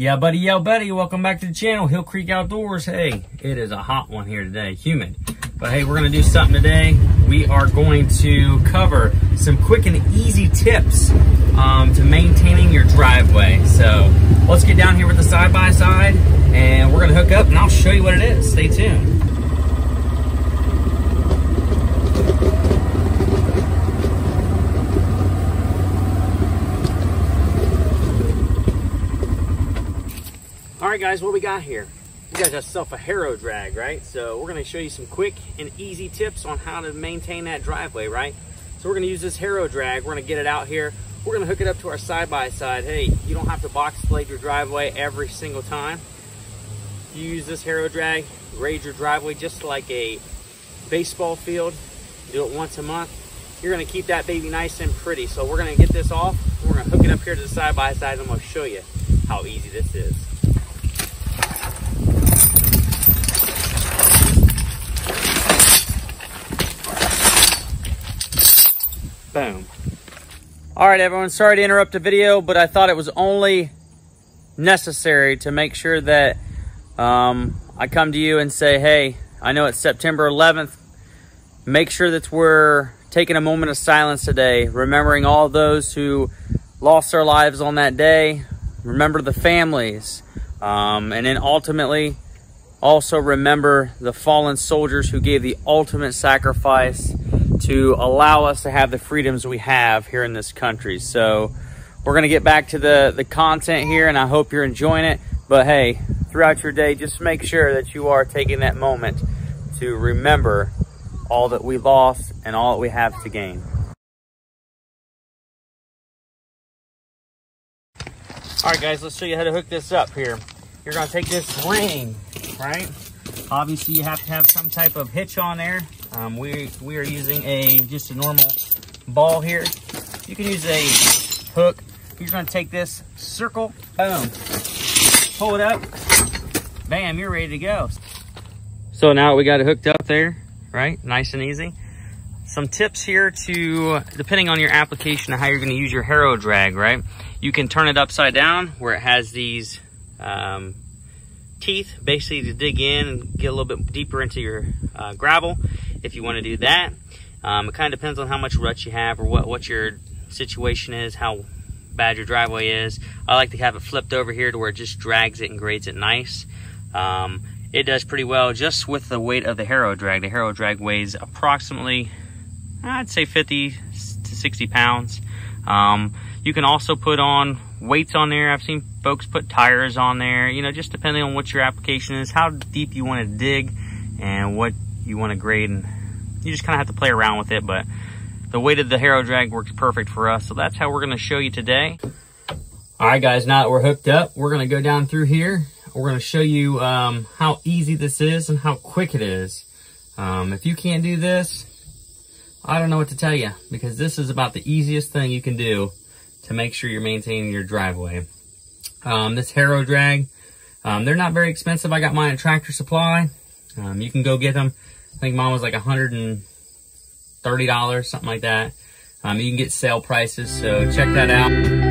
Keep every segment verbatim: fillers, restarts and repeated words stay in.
Yeah, buddy, yeah, buddy. Welcome back to the channel, Hill Creek Outdoors. Hey, it is a hot one here today, humid. But hey, we're gonna do something today. We are going to cover some quick and easy tips um, to maintaining your driveway. So let's get down here with the side-by-side and we're gonna hook up and I'll show you what it is. Stay tuned. All right, guys, what we got here? You guys have yourself a Harrow drag, right? So we're gonna show you some quick and easy tips on how to maintain that driveway, right? So we're gonna use this Harrow drag. We're gonna get it out here. We're gonna hook it up to our side-by-side. Hey, you don't have to box blade your driveway every single time. You use this Harrow drag, grade your driveway just like a baseball field. Do it once a month. You're gonna keep that baby nice and pretty. So we're gonna get this off. We're gonna hook it up here to the side-by-side and I'm gonna show you how easy this is. Boom. All right, everyone, sorry to interrupt the video, but I thought it was only necessary to make sure that um, I come to you and say, hey, I know it's September eleventh. Make sure that we're taking a moment of silence today, remembering all those who lost their lives on that day. Remember the families. Um, and then ultimately, also remember the fallen soldiers who gave the ultimate sacrifice to allow us to have the freedoms we have here in this country. So we're gonna get back to the, the content here and I hope you're enjoying it. But hey, throughout your day, just make sure that you are taking that moment to remember all that we lost and all that we have to gain. All right, guys, let's show you how to hook this up here. You're gonna take this ring, right? Obviously you have to have some type of hitch on there. Um, we, we are using a just a normal ball here. You can use a hook. You're going to take this circle, boom, pull it up, bam, you're ready to go. So now we got it hooked up there, right? Nice and easy. Some tips here to, depending on your application of how you're going to use your Harrow drag, right? You can turn it upside down where it has these um, teeth basically to dig in and get a little bit deeper into your uh, gravel if you want to do that. Um, it kind of depends on how much rut you have or what what your situation is, how bad your driveway is. I like to have it flipped over here to where it just drags it and grades it nice. Um, it does pretty well just with the weight of the Harrow drag. The Harrow drag weighs approximately, I'd say fifty to sixty pounds. Um, you can also put on weights on there. I've seen folks put tires on there, you know, just depending on what your application is, how deep you want to dig and what you want to grade, and you just kind of have to play around with it, but the weight of the Harrow drag works perfect for us. So that's how we're going to show you today. All right, guys, now that we're hooked up, we're going to go down through here. We're going to show you um, how easy this is and how quick it is. Um, if you can't do this, I don't know what to tell you, because this is about the easiest thing you can do to make sure you're maintaining your driveway. Um, this Harrow drag, um, they're not very expensive. I got mine at Tractor Supply. Um, you can go get them. I think mine was like one hundred thirty dollars, something like that. Um, you can get sale prices, so check that out.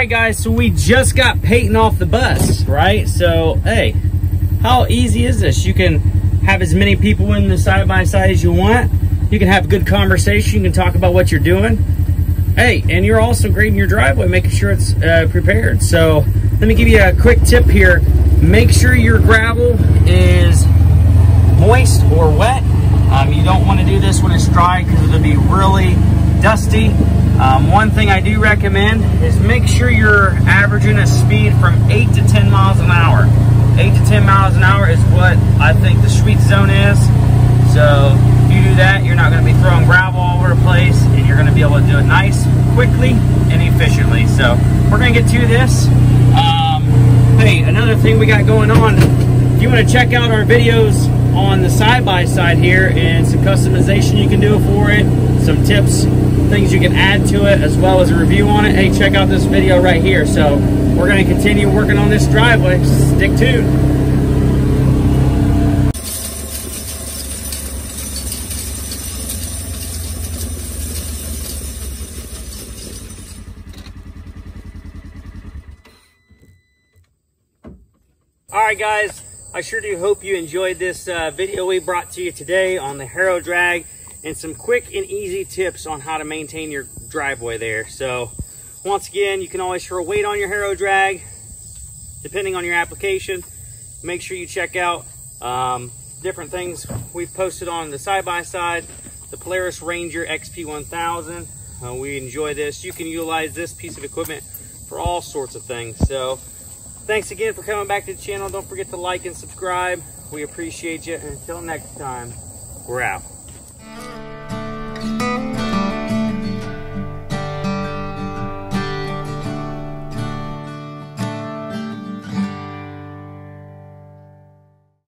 right, guys, so we just got Peyton off the bus, right? So, hey, how easy is this? You can have as many people in the side-by-side as you want. You can have good conversation. You can talk about what you're doing. Hey, and you're also grading your driveway, making sure it's uh, prepared. So let me give you a quick tip here. Make sure your gravel is moist or wet. Um, you don't want to do this when it's dry because it'll be really dusty. Um, one thing I do recommend is make sure you're averaging a speed from eight to ten miles an hour. eight to ten miles an hour is what I think the sweet zone is. So if you do that, you're not going to be throwing gravel all over the place, and you're going to be able to do it nice, quickly, and efficiently. So we're going to get to this. Um, hey, another thing we got going on, if you want to check out our videos on the side-by-side here and some customization you can do for it, some tips, things you can add to it, as well as a review on it, hey, check out this video right here. So we're going to continue working on this driveway. Stick tuned. Alright guys, I sure do hope you enjoyed this uh, video we brought to you today on the Harrow drag and some quick and easy tips on how to maintain your driveway there. So once again, you can always throw weight on your Harrow drag depending on your application. Make sure you check out um, different things we've posted on the side-by-side, the Polaris Ranger X P one thousand. Uh, we enjoy this. You can utilize this piece of equipment for all sorts of things. So thanks again for coming back to the channel. Don't forget to like and subscribe. We appreciate you. And until next time, we're out.